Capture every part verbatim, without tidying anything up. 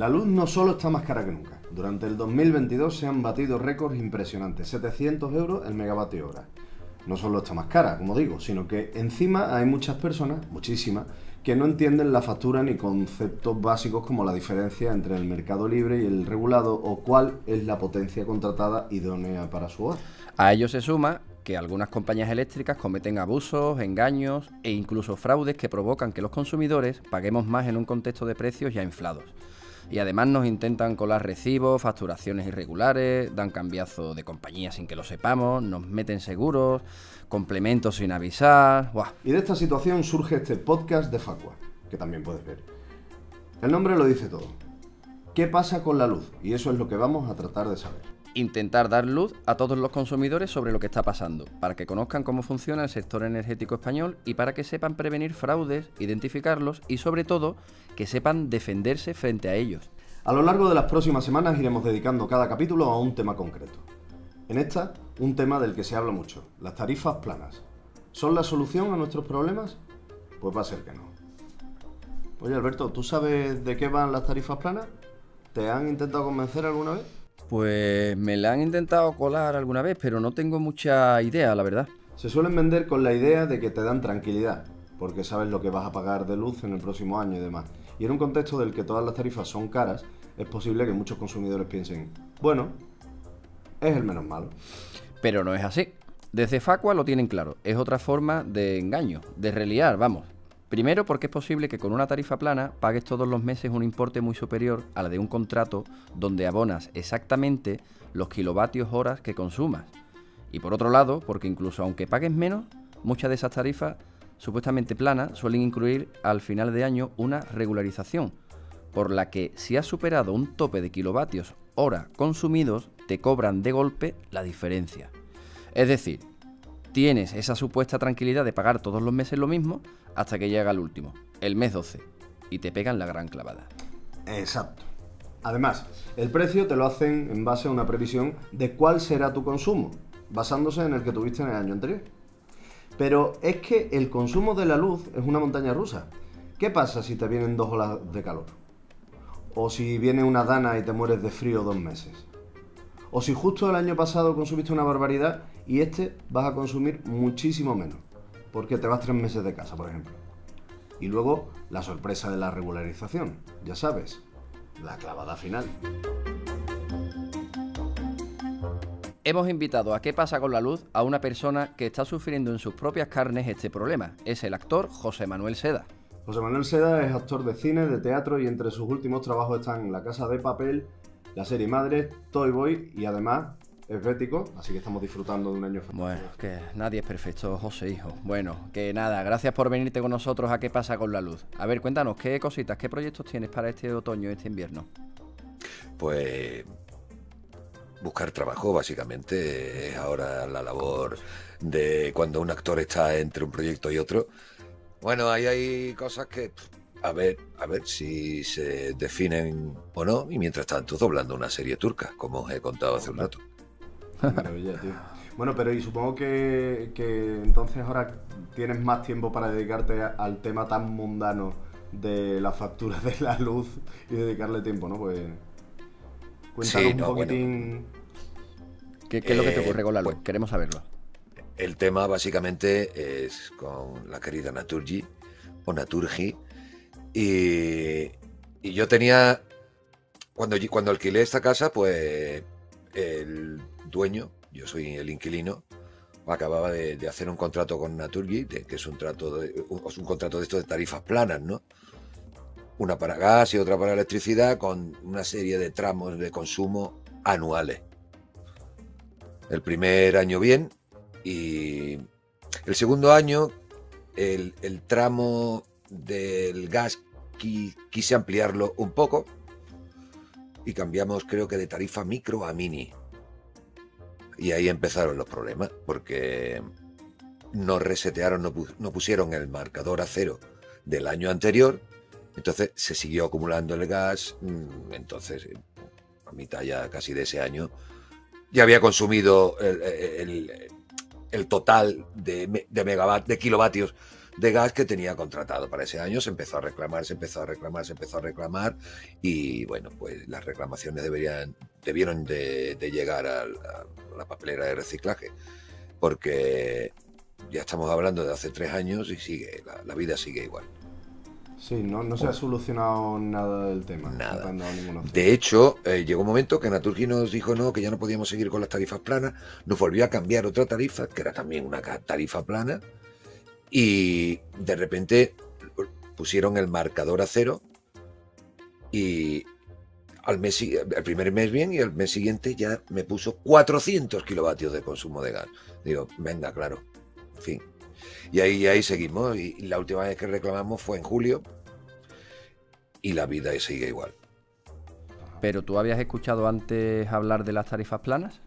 La luz no solo está más cara que nunca. Durante el dos mil veintidós se han batido récords impresionantes, setecientos euros el megavatio hora. No solo está más cara, como digo, sino que encima hay muchas personas, muchísimas, que no entienden la factura ni conceptos básicos como la diferencia entre el mercado libre y el regulado o cuál es la potencia contratada idónea para su hogar. A ello se suma que algunas compañías eléctricas cometen abusos, engaños e incluso fraudes que provocan que los consumidores paguemos más en un contexto de precios ya inflados. Y además nos intentan colar recibos, facturaciones irregulares, dan cambiazo de compañía sin que lo sepamos, nos meten seguros, complementos sin avisar... ¡Buah! Y de esta situación surge este podcast de Facua, que también puedes ver. El nombre lo dice todo. ¿Qué pasa con la luz? Y eso es lo que vamos a tratar de saber. Intentar dar luz a todos los consumidores sobre lo que está pasando, para que conozcan cómo funciona el sector energético español y para que sepan prevenir fraudes, identificarlos y sobre todo que sepan defenderse frente a ellos. A lo largo de las próximas semanas iremos dedicando cada capítulo a un tema concreto. En esta, un tema del que se habla mucho, las tarifas planas. ¿Son la solución a nuestros problemas? Pues va a ser que no. Oye Alberto, ¿tú sabes de qué van las tarifas planas? ¿Te han intentado convencer alguna vez? Pues me la han intentado colar alguna vez, pero no tengo mucha idea, la verdad. Se suelen vender con la idea de que te dan tranquilidad, porque sabes lo que vas a pagar de luz en el próximo año y demás. Y en un contexto del que todas las tarifas son caras, es posible que muchos consumidores piensen, bueno, es el menos malo. Pero no es así. Desde Facua lo tienen claro, es otra forma de engaño, de reliar, vamos. Primero, porque es posible que con una tarifa plana pagues todos los meses un importe muy superior a la de un contrato donde abonas exactamente los kilovatios horas que consumas. Y por otro lado, porque incluso aunque pagues menos, muchas de esas tarifas supuestamente planas suelen incluir al final de año una regularización, por la que si has superado un tope de kilovatios hora consumidos, te cobran de golpe la diferencia. Es decir, tienes esa supuesta tranquilidad de pagar todos los meses lo mismo hasta que llega el último, el mes doce, y te pegan la gran clavada. Exacto. Además, el precio te lo hacen en base a una previsión de cuál será tu consumo, basándose en el que tuviste en el año anterior. Pero es que el consumo de la luz es una montaña rusa. ¿Qué pasa si te vienen dos olas de calor? ¿O si viene una dana y te mueres de frío dos meses? O si justo el año pasado consumiste una barbaridad y este vas a consumir muchísimo menos, porque te vas tres meses de casa, por ejemplo. Y luego, la sorpresa de la regularización, ya sabes, la clavada final. Hemos invitado a ¿Qué pasa con la luz? A una persona que está sufriendo en sus propias carnes este problema. Es el actor José Manuel Seda. José Manuel Seda es actor de cine, de teatro y entre sus últimos trabajos están La Casa de Papel, La Serie Madre, Toy Boy y además es bético, así que estamos disfrutando de un año fantástico. Bueno, que nadie es perfecto, José, hijo. Bueno, que nada, gracias por venirte con nosotros a ¿Qué pasa con la luz? A ver, cuéntanos, ¿qué cositas, qué proyectos tienes para este otoño, este invierno? Pues buscar trabajo, básicamente, es ahora la labor de cuando un actor está entre un proyecto y otro. Bueno, ahí hay cosas que... A ver, a ver si se definen o no, y mientras tanto doblando una serie turca, como os he contado hace un rato. Maravilla, tío. Bueno, pero y supongo que, que entonces ahora tienes más tiempo para dedicarte a, al tema tan mundano de la factura de la luz y dedicarle tiempo, ¿no? Pues cuéntanos sí, no, un poquitín... Bueno. ¿Qué, qué es lo que te ocurre con la luz? Pues, queremos saberlo. El tema básicamente es con la querida Naturgy, o Naturgy, Y, y yo tenía, cuando, cuando alquilé esta casa, pues el dueño, yo soy el inquilino, acababa de, de hacer un contrato con Naturgy, de, que es un, trato de, un, un contrato de estos de tarifas planas, ¿no? Una para gas y otra para electricidad, con una serie de tramos de consumo anuales. El primer año bien, y el segundo año, el, el tramo... del gas quise ampliarlo un poco y cambiamos, creo que de tarifa micro a mini, y ahí empezaron los problemas porque no resetearon, no pusieron el marcador a cero del año anterior, entonces se siguió acumulando el gas. Entonces a mitad ya casi de ese año ya había consumido el, el, el total de, de, megavat, de kilovatios de gas que tenía contratado para ese año. Se empezó a reclamar, se empezó a reclamar, se empezó a reclamar y bueno, pues las reclamaciones deberían, debieron de, de llegar a la, a la papelera de reciclaje, porque ya estamos hablando de hace tres años y sigue, la, la vida sigue igual. Sí, no, no se ha solucionado nada del tema. Nada. No de hecho, eh, llegó un momento que Naturgy nos dijo no, que ya no podíamos seguir con las tarifas planas, nos volvió a cambiar otra tarifa, que era también una tarifa plana, y de repente pusieron el marcador a cero y al mes, el primer mes bien, y el mes siguiente ya me puso cuatrocientos kilovatios de consumo de gas. Digo, venga, claro, en fin. Y ahí, ahí seguimos, y la última vez que reclamamos fue en julio y la vida sigue igual. ¿Pero tú habías escuchado antes hablar de las tarifas planas?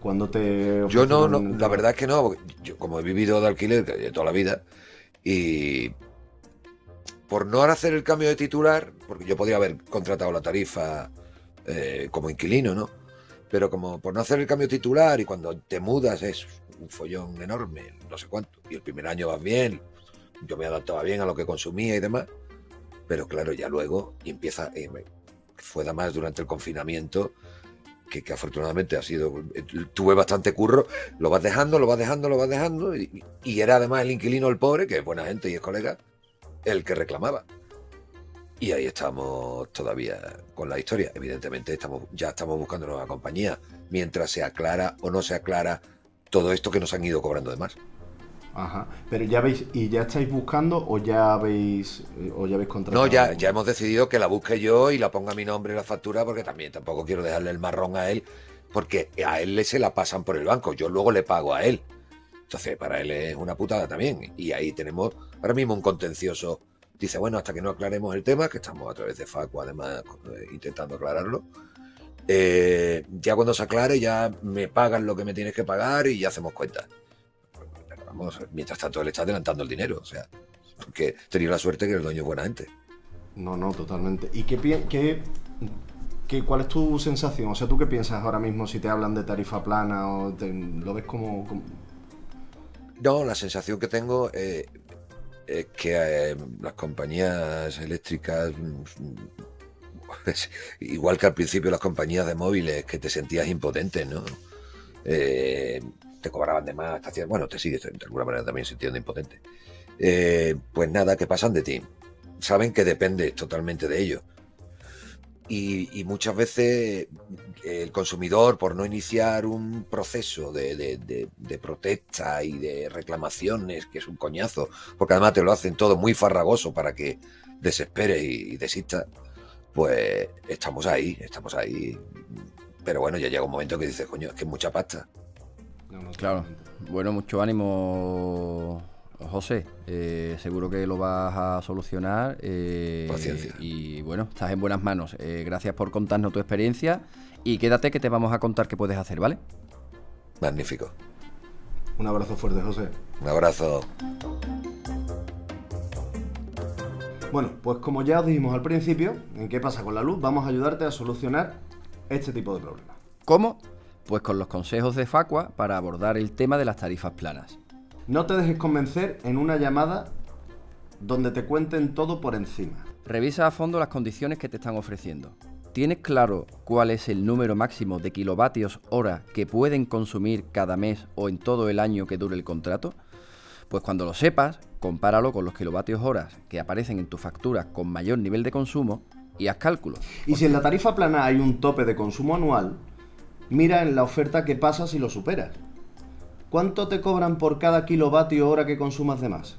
Cuando te... Yo no, no, la verdad es que no, porque yo, como he vivido de alquiler de toda la vida, y por no hacer el cambio de titular, porque yo podía haber contratado la tarifa eh, como inquilino, ¿no? Pero como por no hacer el cambio titular, y cuando te mudas es un follón enorme, no sé cuánto, y el primer año vas bien, yo me adaptaba bien a lo que consumía y demás, pero claro, ya luego, y empieza, eh, fue además durante el confinamiento, que, que afortunadamente ha sido, tuve bastante curro, lo vas dejando, lo vas dejando, lo vas dejando, y, y era además el inquilino, el pobre, que es buena gente y es colega, el que reclamaba. Y ahí estamos todavía con la historia. Evidentemente estamos, ya estamos buscando nueva compañía, mientras se aclara o no se aclara todo esto que nos han ido cobrando de más. Ajá, pero ya veis, ¿y ya estáis buscando o ya habéis, o ya habéis contratado? No, ya, ya hemos decidido que la busque yo y la ponga a mi nombre en la factura, porque también tampoco quiero dejarle el marrón a él, porque a él se la pasan por el banco, yo luego le pago a él. Entonces para él es una putada también, y ahí tenemos ahora mismo un contencioso. Dice, bueno, hasta que no aclaremos el tema, que estamos a través de Facua además intentando aclararlo, Eh, ya cuando se aclare ya me pagan lo que me tienes que pagar y ya hacemos cuentas. Pero vamos, mientras tanto él está adelantando el dinero, o sea, porque he tenido la suerte que el dueño es buena gente. No, no, totalmente. ¿Y qué, qué, qué, cuál es tu sensación? O sea, ¿tú qué piensas ahora mismo si te hablan de tarifa plana o te, lo ves como, como...? No, la sensación que tengo eh, es que eh, las compañías eléctricas... Igual que al principio las compañías de móviles, que te sentías impotente, ¿no? Eh, te cobraban de más, te, bueno, te sigues de alguna manera también sintiendo impotente. Eh, pues nada, que pasan de ti. Saben que dependes totalmente de ellos. Y, y muchas veces el consumidor, por no iniciar un proceso de, de, de, de protesta y de reclamaciones, que es un coñazo, porque además te lo hacen todo muy farragoso para que desesperes y, y desistas, pues estamos ahí, estamos ahí. Pero bueno, ya llega un momento que dices, coño, es que es mucha pasta. No, no, claro. Bueno, mucho ánimo, José. Eh, seguro que lo vas a solucionar. Eh, Paciencia. Y bueno, estás en buenas manos. Eh, gracias por contarnos tu experiencia. Y quédate que te vamos a contar qué puedes hacer, ¿vale? Magnífico. Un abrazo fuerte, José. Un abrazo. Bueno, pues como ya os dijimos al principio, en qué pasa con la luz, vamos a ayudarte a solucionar este tipo de problemas. ¿Cómo? Pues con los consejos de Facua para abordar el tema de las tarifas planas. No te dejes convencer en una llamada donde te cuenten todo por encima. Revisa a fondo las condiciones que te están ofreciendo. ¿Tienes claro cuál es el número máximo de kilovatios hora que pueden consumir cada mes o en todo el año que dure el contrato? Pues cuando lo sepas, compáralo con los kilovatios horas que aparecen en tu factura con mayor nivel de consumo y haz cálculos. Y si en la tarifa plana hay un tope de consumo anual, mira en la oferta qué pasa si lo superas. ¿Cuánto te cobran por cada kilovatio hora que consumas de más?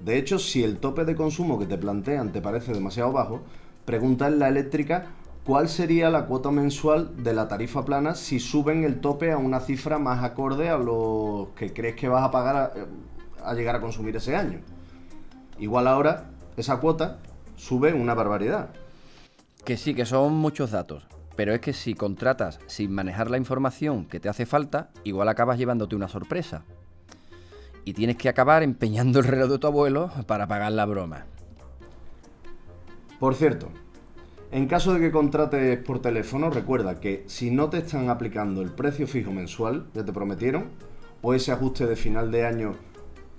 De hecho, si el tope de consumo que te plantean te parece demasiado bajo, pregunta en la eléctrica cuál sería la cuota mensual de la tarifa plana si suben el tope a una cifra más acorde a lo que crees que vas a pagar a, a llegar a consumir ese año. Igual ahora esa cuota sube una barbaridad. Que sí, que son muchos datos, pero es que si contratas sin manejar la información que te hace falta, igual acabas llevándote una sorpresa y tienes que acabar empeñando el reloj de tu abuelo para pagar la broma. Por cierto, en caso de que contrates por teléfono, recuerda que si no te están aplicando el precio fijo mensual que te prometieron o ese ajuste de final de año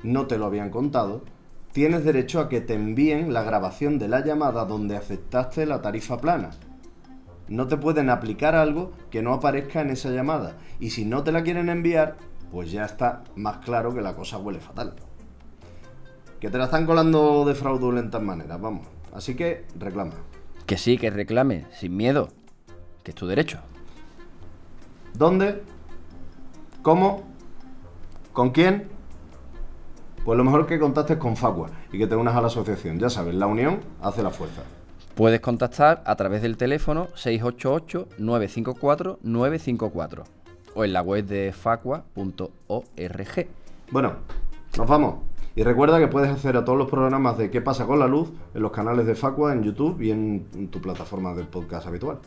no te lo habían contado, tienes derecho a que te envíen la grabación de la llamada donde aceptaste la tarifa plana. No te pueden aplicar algo que no aparezca en esa llamada, y si no te la quieren enviar, pues ya está más claro que la cosa huele fatal. Que te la están colando de fraudulentas maneras, vamos. Así que reclama. Que sí, que reclame, sin miedo, que es tu derecho. ¿Dónde? ¿Cómo? ¿Con quién? Pues lo mejor que contactes con Facua y que te unas a la asociación. Ya sabes, la unión hace la fuerza. Puedes contactar a través del teléfono seis ocho ocho, nueve cinco cuatro, nueve cinco cuatro o en la web de facua punto org. Bueno, nos vamos. Y recuerda que puedes hacer a todos los programas de ¿Qué pasa con la luz? En los canales de Facua, en YouTube y en tu plataforma de podcast habitual.